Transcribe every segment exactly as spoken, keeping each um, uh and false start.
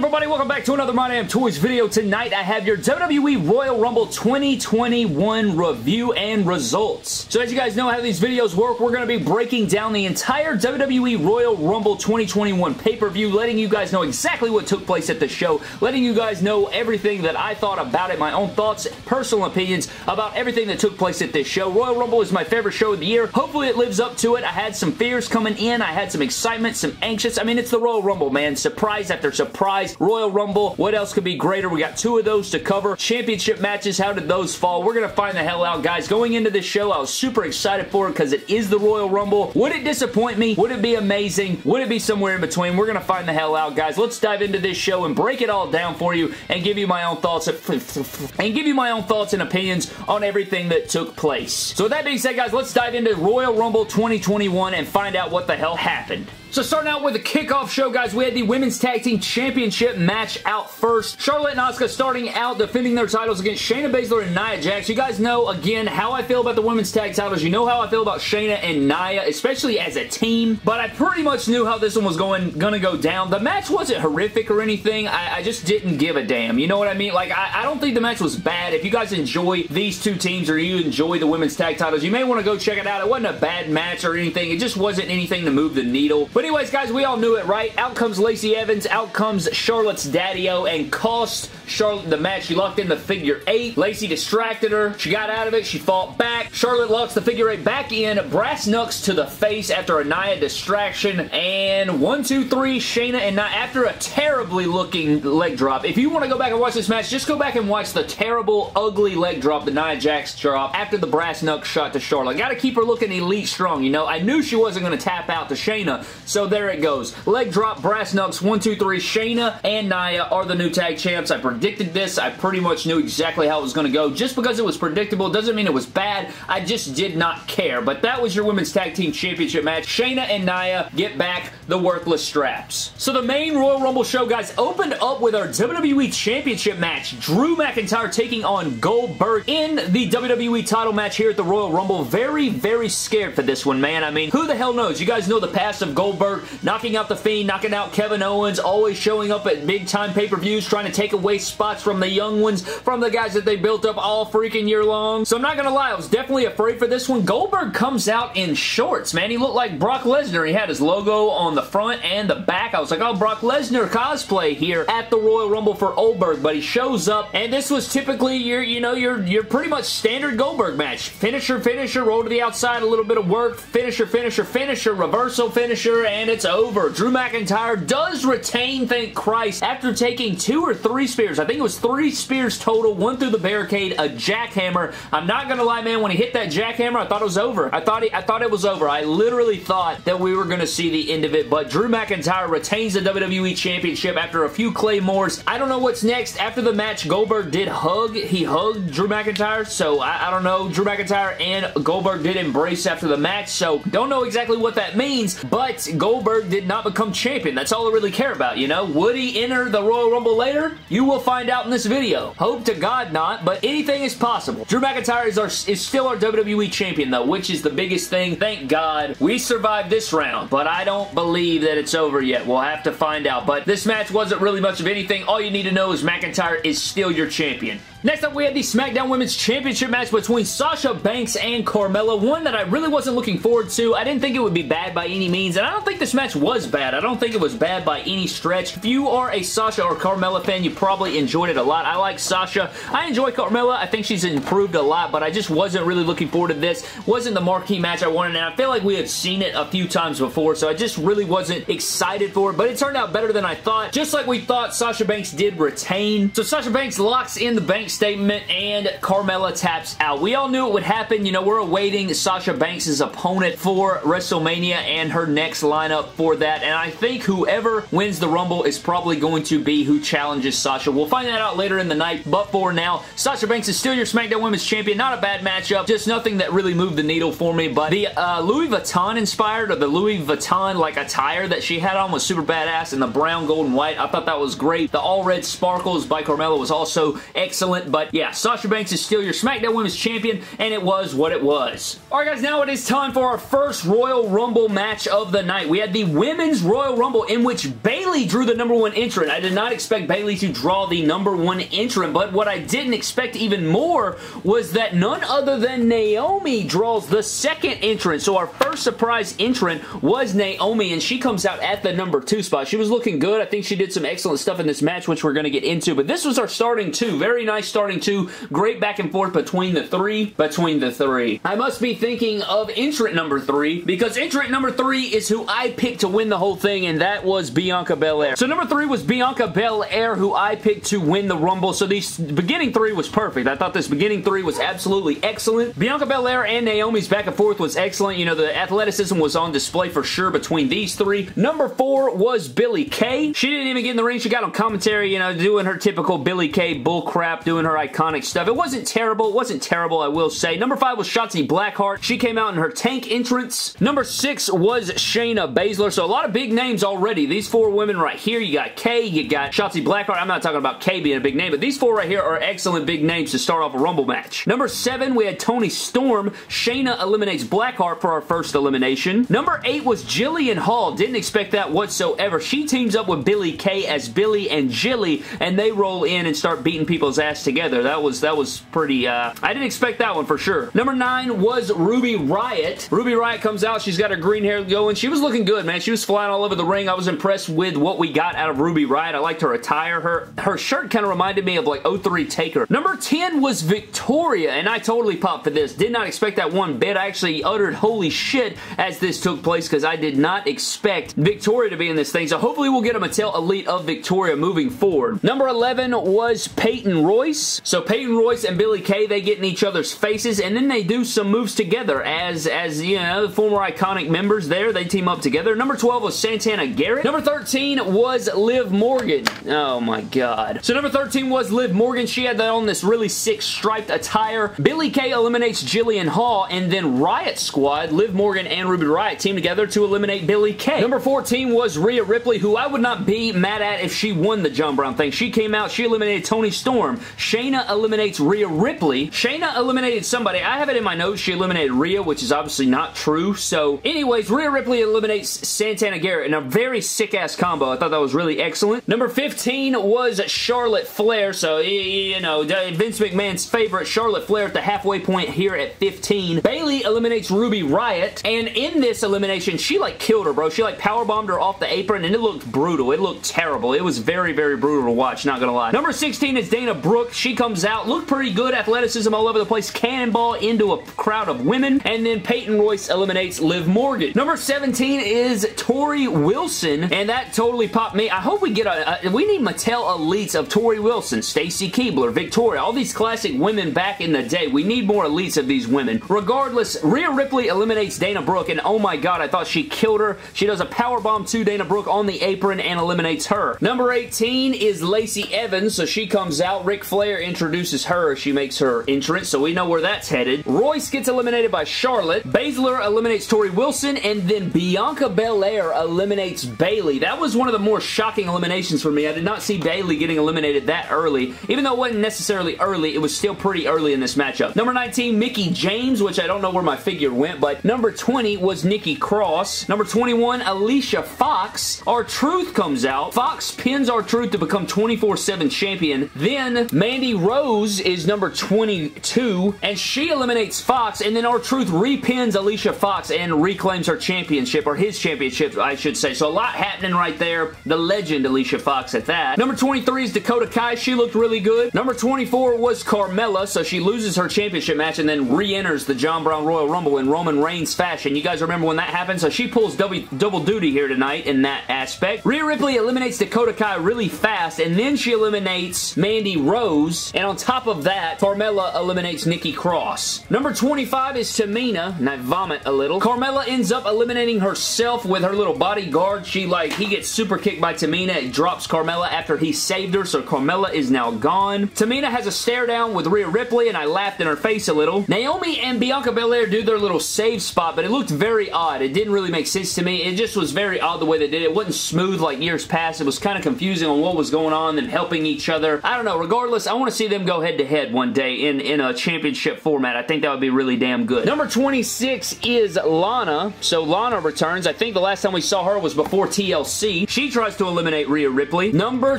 everybody, welcome back to another My Damn Toys video. Tonight I have your W W E Royal Rumble twenty twenty-one review and results. So as you guys know how these videos work, we're going to be breaking down the entire W W E Royal Rumble twenty twenty-one pay-per-view, letting you guys know exactly what took place at the show, letting you guys know everything that I thought about it, my own thoughts, personal opinions about everything that took place at this show. Royal Rumble is my favorite show of the year. Hopefully it lives up to it. I had some fears coming in. I had some excitement, some anxious. I mean, it's the Royal Rumble, man. Surprise after surprise. Royal Rumble. What else could be greater? We got two of those to cover. Championship matches. How did those fall? We're going to find the hell out, guys. Going into this show, I was super excited for it because it is the Royal Rumble. Would it disappoint me? Would it be amazing? Would it be somewhere in between? We're going to find the hell out, guys. Let's dive into this show and break it all down for you and give you my own thoughts and give you my own thoughts and opinions on everything that took place. So with that being said, guys, let's dive into Royal Rumble twenty twenty-one and find out what the hell happened. So starting out with the kickoff show, guys, we had the Women's Tag Team Championship match out first. Charlotte and Asuka starting out defending their titles against Shayna Baszler and Nia Jax. You guys know, again, how I feel about the Women's Tag titles. You know how I feel about Shayna and Nia, especially as a team. But I pretty much knew how this one was going gonna go down. The match wasn't horrific or anything. I, I just didn't give a damn. You know what I mean? Like, I, I don't think the match was bad. If you guys enjoy these two teams or you enjoy the Women's Tag titles, you may want to go check it out. It wasn't a bad match or anything. It just wasn't anything to move the needle. But anyways, guys, we all knew it, right? Out comes Lacey Evans, out comes Charlotte's daddy-o, and cost Charlotte the match. She locked in the figure eight. Lacey distracted her. She got out of it. She fought back. Charlotte locks the figure eight back in. Brass knucks to the face after a Nia distraction. And one, two, three, Shayna and Nia after a terribly looking leg drop. If you want to go back and watch this match, just go back and watch the terrible, ugly leg drop, the Nia Jax drop, after the brass knuck shot to Charlotte. Gotta keep her looking elite strong, you know? I knew she wasn't going to tap out to Shayna. So there it goes. Leg drop, brass knucks, one, two, three. Shayna and Nia are the new tag champs. I predicted this. I pretty much knew exactly how it was going to go. Just because it was predictable doesn't mean it was bad. I just did not care. But that was your Women's Tag Team Championship match. Shayna and Nia get back the worthless straps. So the main Royal Rumble show, guys, opened up with our W W E Championship match. Drew McIntyre taking on Goldberg in the W W E title match here at the Royal Rumble. Very, very scared for this one, man. I mean, who the hell knows? You guys know the past of Goldberg. Goldberg, knocking out The Fiend, knocking out Kevin Owens, always showing up at big-time pay-per-views, trying to take away spots from the young ones, from the guys that they built up all freaking year long. So I'm not gonna lie, I was definitely afraid for this one. Goldberg comes out in shorts, man. He looked like Brock Lesnar. He had his logo on the front and the back. I was like, oh, Brock Lesnar cosplay here at the Royal Rumble for Goldberg, but he shows up, and this was typically your, you know, your, your pretty much standard Goldberg match. Finisher, finisher, roll to the outside, a little bit of work, finisher, finisher, finisher, reversal, finisher, and it's over. Drew McIntyre does retain, thank Christ, after taking two or three spears. I think it was three spears total, one through the barricade, a jackhammer. I'm not gonna lie, man, when he hit that jackhammer, I thought it was over. I thought, he, I thought it was over. I literally thought that we were gonna see the end of it, but Drew McIntyre retains the W W E Championship after a few claymores. I don't know what's next. After the match, Goldberg did hug. He hugged Drew McIntyre, so I, I don't know. Drew McIntyre and Goldberg did embrace after the match, so don't know exactly what that means, but Goldberg did not become champion. That's all I really care about, you know? Would he enter the Royal Rumble later? You will find out in this video. Hope to God not, but anything is possible. Drew McIntyre is, our, is still our W W E champion, though, which is the biggest thing. Thank God we survived this round, but I don't believe that it's over yet. We'll have to find out, but this match wasn't really much of anything. All you need to know is McIntyre is still your champion. Next up, we had the SmackDown Women's Championship match between Sasha Banks and Carmella, one that I really wasn't looking forward to. I didn't think it would be bad by any means, and I don't think this match was bad. I don't think it was bad by any stretch. If you are a Sasha or Carmella fan, you probably enjoyed it a lot. I like Sasha. I enjoy Carmella. I think she's improved a lot, but I just wasn't really looking forward to this. Wasn't the marquee match I wanted, and I feel like we had seen it a few times before, so I just really wasn't excited for it, but it turned out better than I thought. Just like we thought, Sasha Banks did retain. So Sasha Banks locks in the Banks statement, and Carmella taps out. We all knew it would happen. You know, we're awaiting Sasha Banks' opponent for WrestleMania and her next lineup for that, and I think whoever wins the Rumble is probably going to be who challenges Sasha. We'll find that out later in the night, but for now, Sasha Banks is still your SmackDown Women's Champion. Not a bad matchup, just nothing that really moved the needle for me, but the uh, Louis Vuitton inspired, or the Louis Vuitton like attire that she had on was super badass, and the brown, gold, and white, I thought that was great. The all-red sparkles by Carmella was also excellent. moment, but yeah, Sasha Banks is still your SmackDown Women's Champion, and it was what it was. Alright guys, now it is time for our first Royal Rumble match of the night. We had the Women's Royal Rumble, in which Bayley drew the number one entrant. I did not expect Bayley to draw the number one entrant, but what I didn't expect even more was that none other than Naomi draws the second entrant. So our first surprise entrant was Naomi, and she comes out at the number two spot. She was looking good. I think she did some excellent stuff in this match, which we're going to get into, but this was our starting two. Very nice starting two. Great back and forth between the three. Between the three. I must be thinking of entrant number three, because entrant number three is who I picked to win the whole thing, and that was Bianca Belair. So number three was Bianca Belair, who I picked to win the Rumble. So these beginning three was perfect. I thought this beginning three was absolutely excellent. Bianca Belair and Naomi's back and forth was excellent. You know, the athleticism was on display for sure between these three. Number four was Billie Kay. She didn't even get in the ring. She got on commentary, you know, doing her typical Billie Kay bull crap, doing her iconic stuff. It wasn't terrible. It wasn't terrible, I will say. Number five was Shotzi Blackheart. She came out in her tank entrance. Number six was Shayna Baszler. So a lot of big names already. These four women right here. You got Kay. You got Shotzi Blackheart. I'm not talking about Kay being a big name, but these four right here are excellent big names to start off a Rumble match. Number seven, we had Toni Storm. Shayna eliminates Blackheart for our first elimination. Number eight was Jillian Hall. Didn't expect that whatsoever. She teams up with Billie Kay as Billie and Jilly, and they roll in and start beating people's ass together. That was that was pretty, uh, I didn't expect that one for sure. Number nine was Ruby Riott. Ruby Riott comes out. She's got her green hair going. She was looking good, man. She was flying all over the ring. I was impressed with what we got out of Ruby Riott. I liked her attire. Her, her shirt kind of reminded me of like oh three Taker. Number ten was Victoria, and I totally popped for this. Did not expect that one bit. I actually uttered holy shit as this took place, because I did not expect Victoria to be in this thing. So hopefully we'll get a Mattel Elite of Victoria moving forward. Number eleven was Peyton Royce. So Peyton Royce and Billie Kay, they get in each other's faces, and then they do some moves together as, as you know, the former iconic members there. They team up together. Number twelve was Santana Garrett. Number thirteen was Liv Morgan. Oh my god. So number thirteen was Liv Morgan. She had that on this really sick striped attire. Billie Kay eliminates Jillian Hall, and then Riott Squad, Liv Morgan and Ruby Riott team together to eliminate Billie Kay. Number fourteen was Rhea Ripley, who I would not be mad at if she won the John Brown thing. She came out, she eliminated Toni Storm. Shayna eliminates Rhea Ripley. Shayna eliminated somebody. I have it in my notes, she eliminated Rhea, which is obviously not true. So anyways, Rhea Ripley eliminates Santana Garrett in a very sick-ass combo. I thought that was really excellent. Number fifteen was Charlotte Flair. So, you know, Vince McMahon's favorite, Charlotte Flair at the halfway point here at fifteen. Bayley eliminates Ruby Riott, and in this elimination, she like killed her, bro. She like powerbombed her off the apron, and it looked brutal. It looked terrible. It was very, very brutal to watch, not gonna lie. Number sixteen is Dana Brooke. She comes out, looked pretty good, athleticism all over the place, cannonball into a crowd of women, and then Peyton Royce eliminates Liv Morgan. Number seventeen is Tori Wilson, and that totally popped me. I hope we get a, a we need Mattel Elites of Tori Wilson, Stacy Keibler, Victoria, all these classic women back in the day. We need more elites of these women. Regardless, Rhea Ripley eliminates Dana Brooke, and oh my god, I thought she killed her. She does a powerbomb to Dana Brooke on the apron and eliminates her. Number eighteen is Lacey Evans, so she comes out. Ric Flair introduces her. She makes her entrance, so we know where that's headed. Royce gets eliminated by Charlotte. Baszler eliminates Tori Wilson, and then Bianca Belair eliminates Bayley. That was one of the more shocking eliminations for me. I did not see Bayley getting eliminated that early. Even though it wasn't necessarily early, it was still pretty early in this matchup. Number nineteen, Mickie James, which I don't know where my figure went, but number twenty was Nikki Cross. Number twenty-one, Alicia Fox. R-Truth comes out. Fox pins R-Truth to become twenty-four seven champion. Then Mandy Rose is number twenty-two, and she eliminates Fox, and then R-Truth repins Alicia Fox and reclaims her championship, or his championship, I should say. So a lot happening right there. The legend Alicia Fox at that. Number twenty-three is Dakota Kai. She looked really good. Number twenty-four was Carmella, so she loses her championship match and then re-enters the John Brown Royal Rumble in Roman Reigns fashion. You guys remember when that happened? So she pulls double, double duty here tonight in that aspect. Rhea Ripley eliminates Dakota Kai really fast, and then she eliminates Mandy Rose, and on top of that, Carmella eliminates Nikki Cross. Number twenty-five is Tamina, and I vomit a little. Carmella ends up eliminating herself with her little bodyguard. She like, he gets super kicked by Tamina. It drops Carmella after he saved her, so Carmella is now gone. Tamina has a stare down with Rhea Ripley, and I laughed in her face a little. Naomi and Bianca Belair do their little save spot, but it looked very odd. It didn't really make sense to me. It just was very odd the way they did it. It wasn't smooth like years past. It was kind of confusing on what was going on, them helping each other. I don't know. Regardless, I want to see them go head-to-head one day in, in a championship format. I think that would be really damn good. Number twenty-six is Lana. So Lana returns. I think the last time we saw her was before T L C. She tries to eliminate Rhea Ripley. Number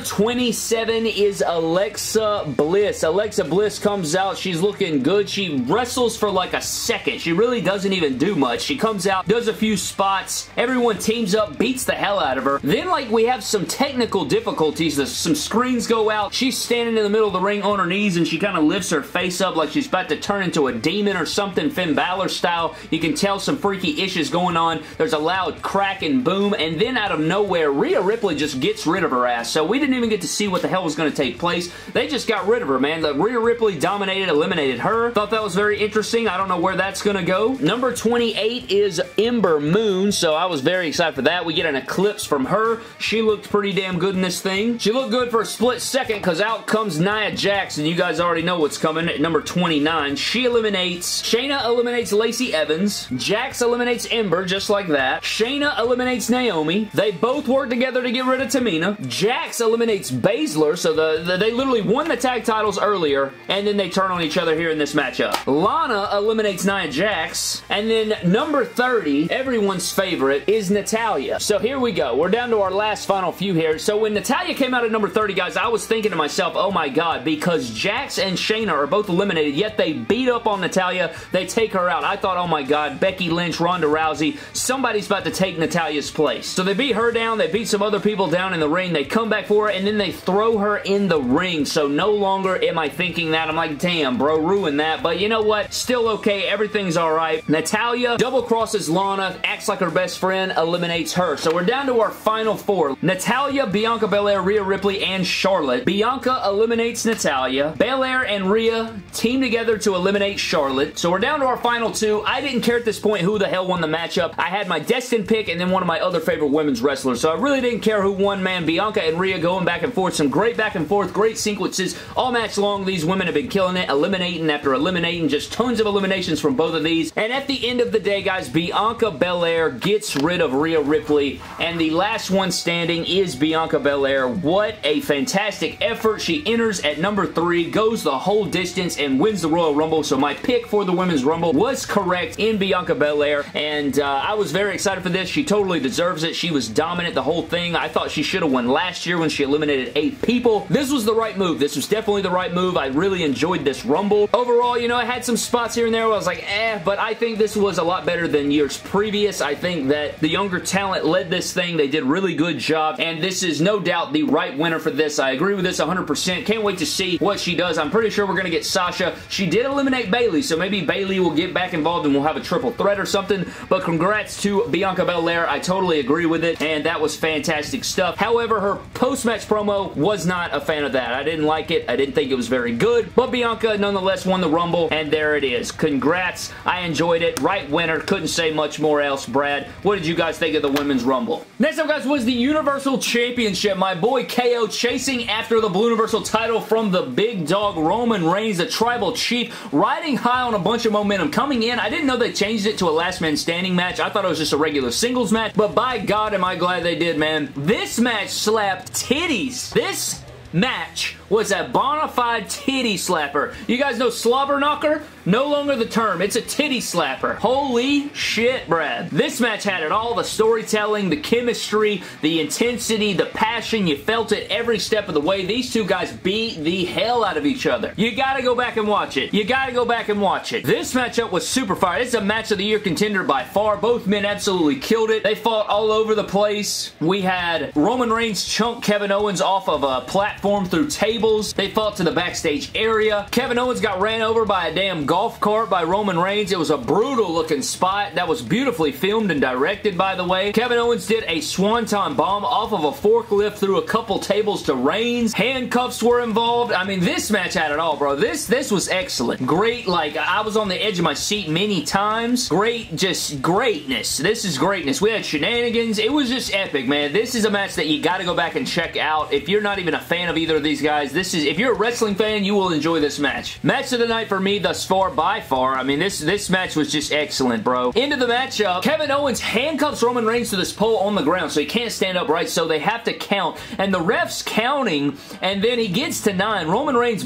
twenty-seven is Alexa Bliss. Alexa Bliss comes out. She's looking good. She wrestles for like a second. She really doesn't even do much. She comes out, does a few spots. Everyone teams up, beats the hell out of her. Then like we have some technical difficulties. Some screens go out. She's standing in the middle of the ring on her knees and she kind of lifts her face up like she's about to turn into a demon or something, Finn Balor style. You can tell some freaky issues going on. There's a loud crack and boom, and then out of nowhere, Rhea Ripley just gets rid of her ass. So we didn't even get to see what the hell was going to take place. They just got rid of her, man. Like, Rhea Ripley dominated, eliminated her. Thought that was very interesting. I don't know where that's going to go. Number twenty-eight is Ember Moon, so I was very excited for that. We get an eclipse from her. She looked pretty damn good in this thing. She looked good for a split second because out comes Nia Jax, and you guys already know what's coming at number twenty-nine. She eliminates, Shayna eliminates Lacey Evans. Jax eliminates Ember, just like that. Shayna eliminates Naomi. They both work together to get rid of Tamina. Jax eliminates Baszler, so the, the, they literally won the tag titles earlier, and then they turn on each other here in this matchup. Lana eliminates Nia Jax, and then number thirty, everyone's favorite, is Natalya. So here we go. We're down to our last final few here. So when Natalya came out at number thirty, guys, I was thinking to myself, oh my god, because Jax and Shayna are both eliminated, yet they beat up on Natalya. They take her out. I thought, oh my god, Becky Lynch, Ronda Rousey, somebody's about to take Natalya's place. So they beat her down. They beat some other people down in the ring. They come back for her, and then they throw her in the ring. So no longer am I thinking that. I'm like, damn, bro, ruin that. But you know what? Still okay. Everything's all right. Natalya double crosses Lana, acts like her best friend, eliminates her. So we're down to our final four. Natalya, Bianca Belair, Rhea Ripley, and Charlotte. Bianca eliminates Natalya. Belair and Rhea team together to eliminate Charlotte. So we're down to our final two. I didn't care at this point who the hell won the matchup. I had my destined pick and then one of my other favorite women's wrestlers. So I really didn't care who won, man. Bianca and Rhea going back and forth. Some great back and forth. Great sequences. All match long, these women have been killing it. Eliminating after eliminating. Just tons of eliminations from both of these. And at the end of the day, guys, Bianca Belair gets rid of Rhea Ripley. And the last one standing is Bianca Belair. What a fantastic effort. She enters at number three, goes the whole distance, and wins the Royal Rumble. So my pick for the Women's Rumble was correct in Bianca Belair, and uh, I was very excited for this. She totally deserves it. She was dominant the whole thing. I thought she should have won last year when she eliminated eight people. This was the right move. This was definitely the right move. I really enjoyed this Rumble. Overall, you know, I had some spots here and there where I was like, eh, but I think this was a lot better than years previous. I think that the younger talent led this thing. They did a really good job, and this is no doubt the right winner for this. I agree with this one hundred percent. Can't wait to see what she does. I'm pretty sure we're going to get Sasha. She did eliminate Bayley, so maybe Bayley will get back involved and we'll have a triple threat or something, but congrats to Bianca Belair. I totally agree with it, and that was fantastic stuff. However, her post-match promo was not a fan of that. I didn't like it. I didn't think it was very good, but Bianca nonetheless won the Rumble, and there it is. Congrats. I enjoyed it. Right winner. Couldn't say much more else, Brad. What did you guys think of the Women's Rumble? Next up, guys, was the Universal Championship. My boy K O chasing after the Blue Universal title from the big dog Roman Reigns, the tribal chief, riding high on a bunch of momentum. Coming in, I didn't know they changed it to a last man standing match. I thought it was just a regular singles match, but by God am I glad they did, man. This match slapped titties. This match was a bona fide titty slapper. You guys know slobber knocker? No longer the term. It's a titty slapper. Holy shit, Brad. This match had it all. The storytelling, the chemistry, the intensity, the passion. You felt it every step of the way. These two guys beat the hell out of each other. You gotta go back and watch it. You gotta go back and watch it. This matchup was super fire. It's a match of the year contender by far. Both men absolutely killed it. They fought all over the place. We had Roman Reigns chunk Kevin Owens off of a platform through table. They fought to the backstage area. Kevin Owens got ran over by a damn golf cart by Roman Reigns. It was a brutal looking spot that was beautifully filmed and directed, by the way. Kevin Owens did a swanton bomb off of a forklift through a couple tables to Reigns. Handcuffs were involved. I mean, this match had it all, bro. This this was excellent. Great, like, I was on the edge of my seat many times. Great, just greatness. This is greatness. We had shenanigans. It was just epic, man. This is a match that you gotta go back and check out. If you're not even a fan of of either of these guys. This is, if you're a wrestling fan, you will enjoy this match. Match of the night for me thus far, by far. I mean, this, this match was just excellent, bro. Into the matchup, Kevin Owens handcuffs Roman Reigns to this pole on the ground, so he can't stand upright, so they have to count. And the ref's counting, and then he gets to nine. Roman Reigns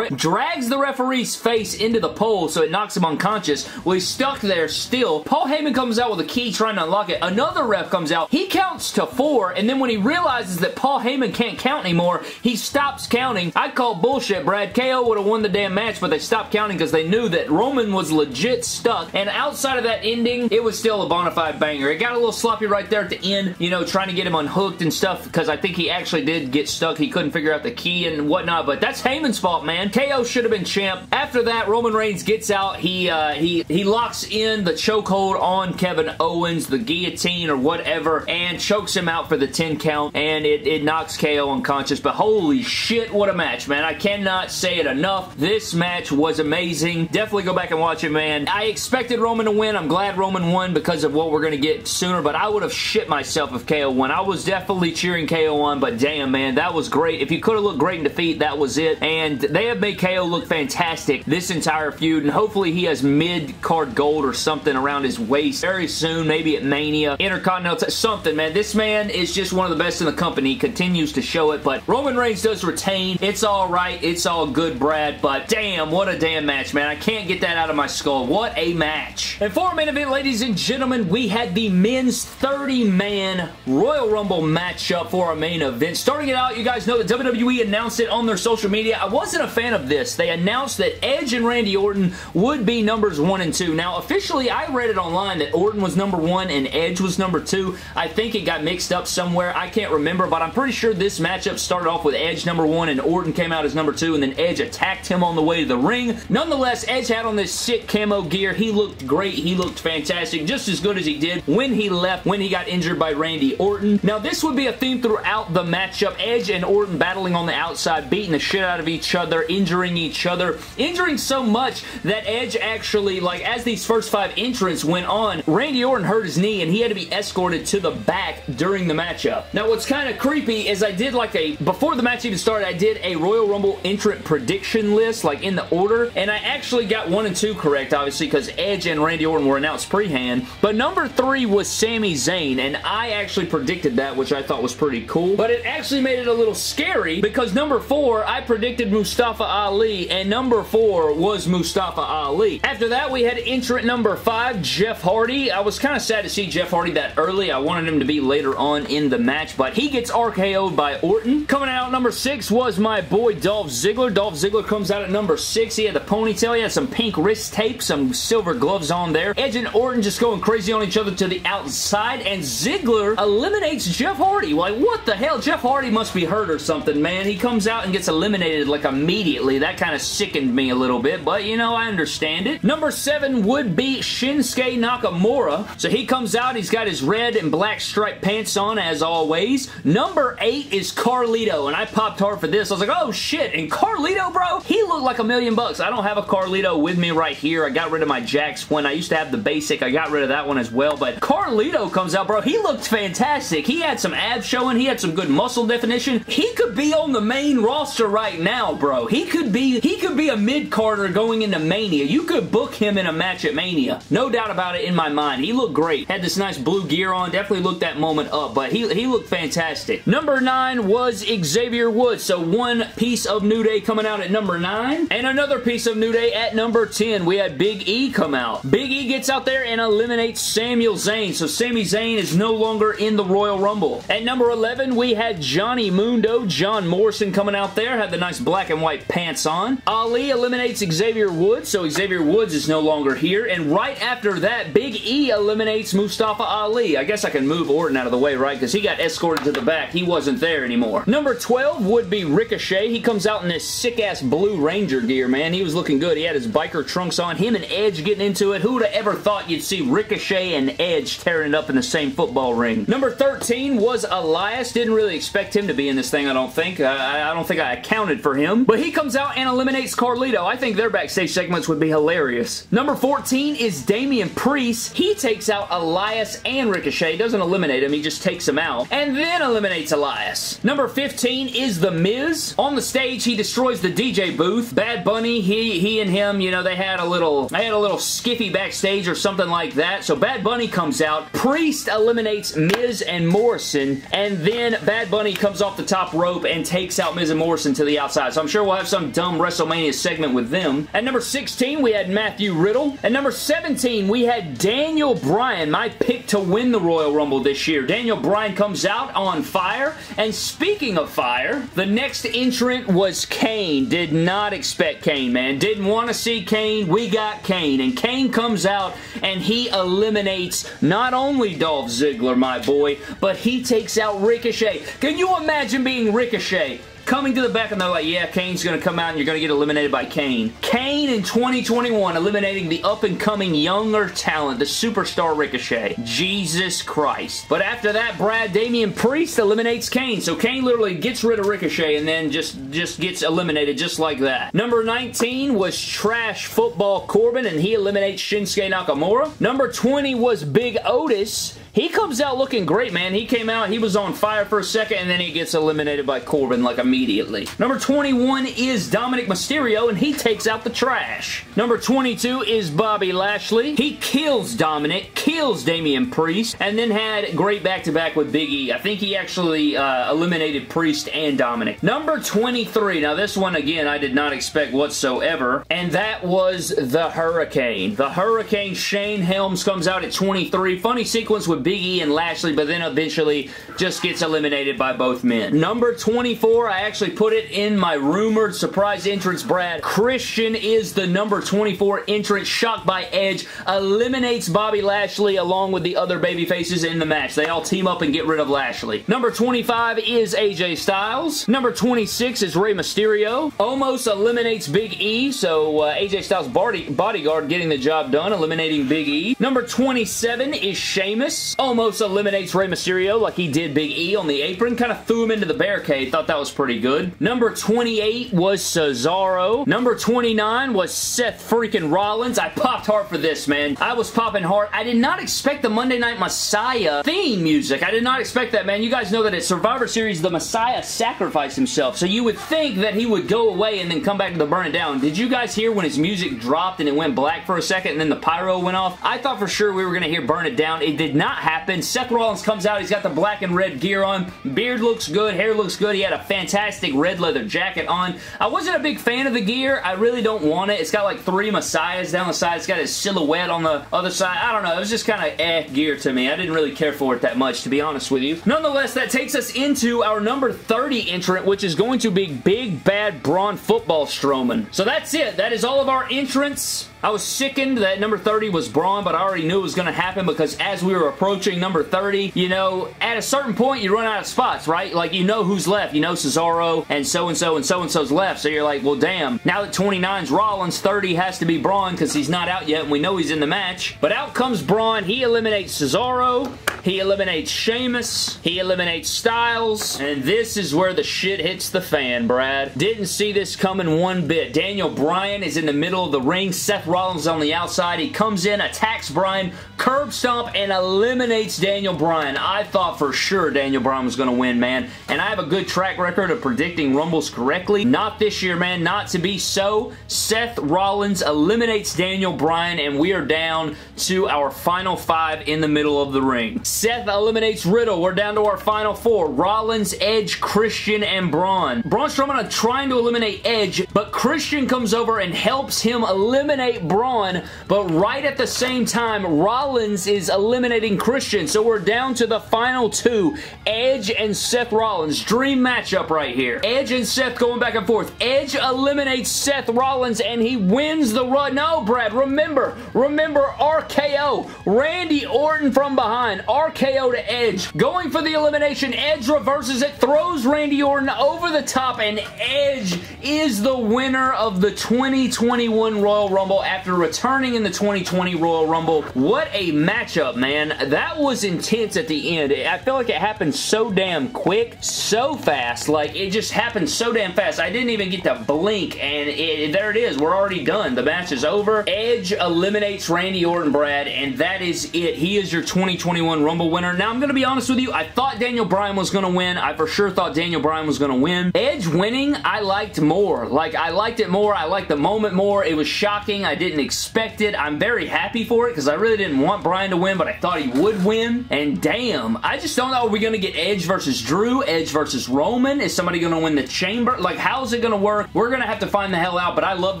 drags the referee's face into the pole, so it knocks him unconscious. Well, he's stuck there still. Paul Heyman comes out with a key trying to unlock it. Another ref comes out. He counts to four, and then when he realizes that Paul Heyman can't count anymore, he stops counting. I call bullshit, Brad. K O would have won the damn match, but they stopped counting because they knew that Roman was legit stuck. And outside of that ending, it was still a bona fide banger. It got a little sloppy right there at the end, you know, trying to get him unhooked and stuff, because I think he actually did get stuck. He couldn't figure out the key and whatnot, but that's Heyman's fault, man. K O should have been champ. After that, Roman Reigns gets out. He uh, he he locks in the chokehold on Kevin Owens, the guillotine or whatever, and chokes him out for the ten count, and it, it knocks K O unconscious. But holy shit, what a match, man. I cannot say it enough. This match was amazing. Definitely go back and watch it, man. I expected Roman to win. I'm glad Roman won because of what we're going to get sooner, but I would have shit myself if K O won. I was definitely cheering K O on, but damn, man, that was great. If you could have looked great in defeat, that was it, and they have made K O look fantastic this entire feud, and hopefully he has mid-card gold or something around his waist very soon, maybe at Mania, Intercontinental, something, man. This man is just one of the best in the company. He continues to show it, but Roman Reigns does retain. It's all right. It's all good, Brad, but damn, what a damn match, man. I can't get that out of my skull. What a match. And for our main event, ladies and gentlemen, we had the men's thirty man Royal Rumble matchup for our main event. Starting it out, you guys know that W W E announced it on their social media. I wasn't a fan of this. They announced that Edge and Randy Orton would be numbers one and two. Now, officially, I read it online that Orton was number one and Edge was number two. I think it got mixed up somewhere. I can't remember, but I'm pretty sure this matchup started off with Edge number one and Orton came out as number two, and then Edge attacked him on the way to the ring. Nonetheless, Edge had on this sick camo gear. He looked great. He looked fantastic. Just as good as he did when he left, when he got injured by Randy Orton. Now, this would be a theme throughout the matchup. Edge and Orton battling on the outside, beating the shit out of each other, injuring each other, injuring so much that Edge actually, like, as these first five entrants went on, Randy Orton hurt his knee, and he had to be escorted to the back during the matchup. Now, what's kind of creepy is I did, like, a, before the match even started, I did a Royal Rumble entrant prediction list, like, in the order, and I actually got one and two correct, obviously, because Edge and Randy Orton were announced pre-hand, but number three was Sami Zayn, and I actually predicted that, which I thought was pretty cool, but it actually made it a little scary, because number four, I predicted Mustafa Ali, and number four was Mustafa Ali. After that, we had entrant number five, Jeff Hardy. I was kind of sad to see Jeff Hardy that early. I wanted him to be later on in the match, but he gets R K O'd by Orton. Coming out at number six was my boy Dolph Ziggler. Dolph Ziggler comes out at number six. He had the ponytail. He had some pink wrist tape, some silver gloves on there. Edge and Orton just going crazy on each other to the outside, and Ziggler eliminates Jeff Hardy. Like, what the hell? Jeff Hardy must be hurt or something, man. He comes out and gets eliminated, like, immediately. That kind of sickened me a little bit, but, you know, I understand it. Number seven would be Shinsuke Nakamura. So he comes out. He's got his red and black striped pants on, as always. Number eight is Carlito, and I popped hard for this. I was like, oh, shit, and Carlito, bro, he looked like a million bucks. I don't have a Carlito with me right here. I got rid of my Jax one. I used to have the basic. I got rid of that one as well, but Carlito comes out, bro. He looked fantastic. He had some abs showing. He had some good muscle definition. He could be on the main roster right now, bro. He could be, he could be a mid-carder going into Mania. You could book him in a match at Mania. No doubt about it in my mind. He looked great. Had this nice blue gear on. Definitely looked that moment up, but he, he looked fantastic. Number nine was Xavier Woods. So one piece of New Day coming out at number nine, and another piece of New Day at number ten. We had Big E come out. Big E gets out there and eliminates Samuel Zayn. So Sami Zayn is no longer in the Royal Rumble. At number eleven, we had Johnny Mundo. John Morrison coming out there. Had the nice black and white pants on. Ali eliminates Xavier Woods. So Xavier Woods is no longer here. And right after that, Big E eliminates Mustafa Ali. I guess I can move Orton out of the way, right? Because he got escorted to the back. He wasn't there anymore. Number twelve would be Ricochet. He comes out in this sick-ass blue Ranger gear, man. He was looking good. He had his biker trunks on. Him and Edge getting into it. Who would have ever thought you'd see Ricochet and Edge tearing it up in the same football ring? Number thirteen was Elias. Didn't really expect him to be in this thing, I don't think. I, I don't think I accounted for him. But he comes out and eliminates Carlito. I think their backstage segments would be hilarious. Number fourteen is Damian Priest. He takes out Elias and Ricochet. Doesn't eliminate him. He just takes him out and then eliminates Elias. Number fifteen is is The Miz. On the stage, he destroys the D J booth. Bad Bunny, he he and him, you know, they had a little, they had a little skiffy backstage or something like that. So Bad Bunny comes out. Priest eliminates Miz and Morrison, and then Bad Bunny comes off the top rope and takes out Miz and Morrison to the outside. So I'm sure we'll have some dumb WrestleMania segment with them. At number sixteen, we had Matthew Riddle. At number seventeen, we had Daniel Bryan, my pick to win the Royal Rumble this year. Daniel Bryan comes out on fire, and speaking of fire, the next entrant was Kane. Did not expect Kane, man. Didn't want to see Kane. We got Kane, and Kane comes out, and he eliminates not only Dolph Ziggler, my boy, but he takes out Ricochet. Can you imagine being Ricochet? Coming to the back, and they're like, yeah, Kane's going to come out and you're going to get eliminated by Kane. Kane in twenty twenty-one eliminating the up-and-coming younger talent, the superstar Ricochet. Jesus Christ. But after that, Brad Damian Priest eliminates Kane. So Kane literally gets rid of Ricochet and then just, just gets eliminated just like that. Number nineteen was Trash Football Corbin, and he eliminates Shinsuke Nakamura. Number twenty was Big Otis. He comes out looking great, man. He came out, he was on fire for a second, and then he gets eliminated by Corbin, like, immediately. Number twenty-one is Dominic Mysterio, and he takes out the Trash. Number twenty-two is Bobby Lashley. He kills Dominic, kills Damian Priest, and then had great back-to-back with Big E. I think he actually uh, eliminated Priest and Dominic. Number twenty-three, now this one, again, I did not expect whatsoever, and that was the Hurricane. The Hurricane, Shane Helms, comes out at twenty-three. Funny sequence with Big E and Lashley, but then eventually just gets eliminated by both men. Number twenty-four, I actually put it in my rumored surprise entrance, Brad. Christian is the number twenty-four entrant, shocked by Edge, eliminates Bobby Lashley along with the other babyfaces in the match. They all team up and get rid of Lashley. Number twenty-five is A J Styles. Number twenty-six is Rey Mysterio. Almost eliminates Big E, so uh, A J Styles' body bodyguard getting the job done, eliminating Big E. Number twenty-seven is Sheamus. Almost eliminates Rey Mysterio like he did Big E on the apron. Kind of threw him into the barricade. Thought that was pretty good. Number twenty-eight was Cesaro. Number twenty-nine was Seth freaking Rollins. I popped hard for this, man. I was popping hard. I did not expect the Monday Night Messiah theme music. I did not expect that, man. You guys know that at Survivor Series, the Messiah sacrificed himself. So you would think that he would go away and then come back to the burn it down. Did you guys hear when his music dropped and it went black for a second and then the pyro went off? I thought for sure we were going to hear burn it down. It did not happen. Seth Rollins comes out. He's got the black and red gear on. Beard looks good. Hair looks good. He had a fantastic red leather jacket on. I wasn't a big fan of the gear. I really don't want it. It's got like three Messiahs down the side. It's got his silhouette on the other side. I don't know. It was just kind of eh gear to me. I didn't really care for it that much, to be honest with you. Nonetheless, that takes us into our number thirty entrant, which is going to be Big Bad Braun Football Strowman. So that's it. That is all of our entrants. I was sickened that number thirty was Braun, but I already knew it was going to happen because as we were approaching number thirty, you know, at a certain point, you run out of spots, right? Like, you know who's left. You know Cesaro and so-and-so and so-and-so's left. So you're like, well, damn. Now that twenty-nine's Rollins, thirty has to be Braun because he's not out yet, and we know he's in the match. But out comes Braun. He eliminates Cesaro. He eliminates Sheamus. He eliminates Styles. And this is where the shit hits the fan, Brad. Didn't see this coming one bit. Daniel Bryan is in the middle of the ring. Seth Rollins on the outside. He comes in, attacks Bryan, curb stomp, and eliminates Daniel Bryan. I thought for sure Daniel Bryan was going to win, man. And I have a good track record of predicting Rumbles correctly. Not this year, man. Not to be so. Seth Rollins eliminates Daniel Bryan, and we are down to our final five in the middle of the ring. Seth eliminates Riddle. We're down to our final four. Rollins, Edge, Christian, and Braun. Braun Strowman trying to eliminate Edge, but Christian comes over and helps him eliminate Braun, but right at the same time, Rollins is eliminating Christian, so we're down to the final two, Edge and Seth Rollins. Dream matchup right here. Edge and Seth going back and forth. Edge eliminates Seth Rollins, and he wins the run. No, Brad, remember, remember R K O. Randy Orton from behind. R K O to Edge. Going for the elimination. Edge reverses it, throws Randy Orton over the top, and Edge is the winner of the twenty twenty-one Royal Rumble after returning in the twenty twenty Royal Rumble. What a matchup, man. that was intense at the end. I feel like it happened so damn quick, so fast. Like, it just happened so damn fast. I didn't even get to blink, and it, there it is. We're already done. The match is over. Edge eliminates Randy Orton, Brad, and that is it. He is your twenty twenty-one Rumble winner. Now, I'm going to be honest with you. I thought Daniel Bryan was going to win. I for sure thought Daniel Bryan was going to win. Edge winning, I liked more. Like, I liked it more. I liked the moment more. It was shocking. I didn't expect it. I'm very happy for it because I really didn't want Bryan to win, but I thought he would win. And damn, I just don't know. Are we going to get Edge versus Drew? Edge versus Roman? Is somebody going to win the Chamber? Like, how's it going to work? We're going to have to find the hell out, but I love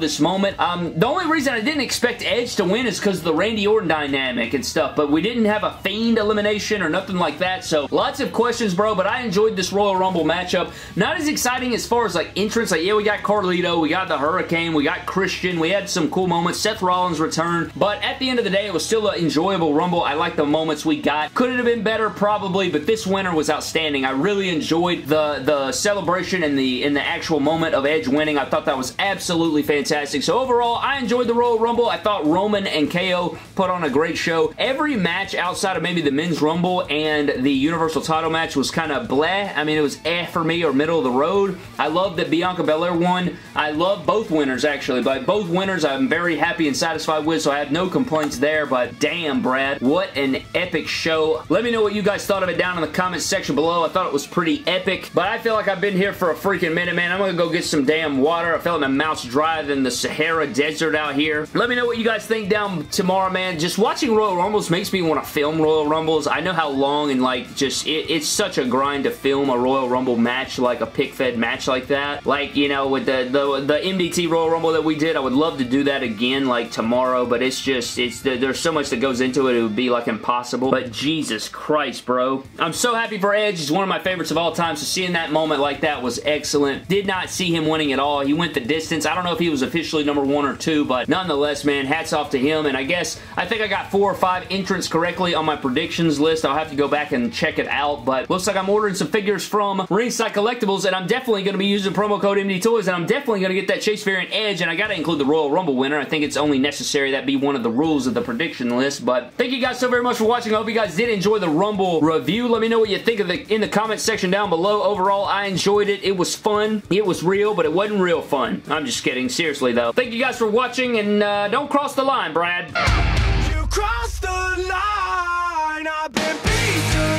this moment. Um, the only reason I didn't expect Edge to win is because of the Randy Orton dynamic and stuff, but we didn't have a Fiend elimination or nothing like that, so lots of questions, bro, but I enjoyed this Royal Rumble matchup. Not as exciting as far as, like, entrance. Like, yeah, we got Carlito, we got the Hurricane, we got Christian, we had some cool moments. Seth Rollins returned, but at the end of the day, it was still an enjoyable Rumble. I like the moments we got. Could it have been better? Probably, but this winner was outstanding. I really enjoyed the, the celebration and the, and the actual moment of Edge winning. I thought that was absolutely fantastic. So overall, I enjoyed the Royal Rumble. I thought Roman and K O put on a great show. Every match outside of maybe the Men's Rumble and the Universal title match was kind of bleh. I mean, it was eh for me, or middle of the road. I love that Bianca Belair won. I love both winners, actually, but both winners I'm very happy and satisfied with, so I have no complaints there, but damn, Brad, what an epic show. Let me know what you guys thought of it down in the comments section below. I thought it was pretty epic, but I feel like I've been here for a freaking minute, man. I'm gonna go get some damn water. I feel like my mouth's drier than the Sahara Desert out here. Let me know what you guys think down tomorrow, man. Just watching Royal Rumbles makes me want to film Royal Rumbles. I know how long and, like, just, it, it's such a grind to film a Royal Rumble match, like a pick-fed match like that. Like, you know, with the, the, the M D T Royal Rumble that we did, I would love to do that again, like, tomorrow, but it's just, it's there's so much that goes into it, it would be, like, impossible. But Jesus Christ, bro. I'm so happy for Edge. He's one of my favorites of all time, so seeing that moment like that was excellent. Did not see him winning at all. He went the distance. I don't know if he was officially number one or two, but nonetheless, man, hats off to him, and I guess, I think I got four or five entrants correctly on my predictions list. I'll have to go back and check it out, but looks like I'm ordering some figures from Ringside Collectibles, and I'm definitely going to be using promo code M D Toys, and I'm definitely going to get that Chase variant Edge, and I got to include the Royal Rumble winner. I think it's only necessary that be one of the rules of the prediction list, but thank you guys so very much for watching. I hope you guys did enjoy the Rumble review. Let me know what you think of it in the comments section down below. Overall, I enjoyed it. It was fun. It was real, but it wasn't real fun. I'm just kidding. Seriously, though. Thank you guys for watching, and uh, don't cross the line, Brad. You crossed the line. I've been beaten.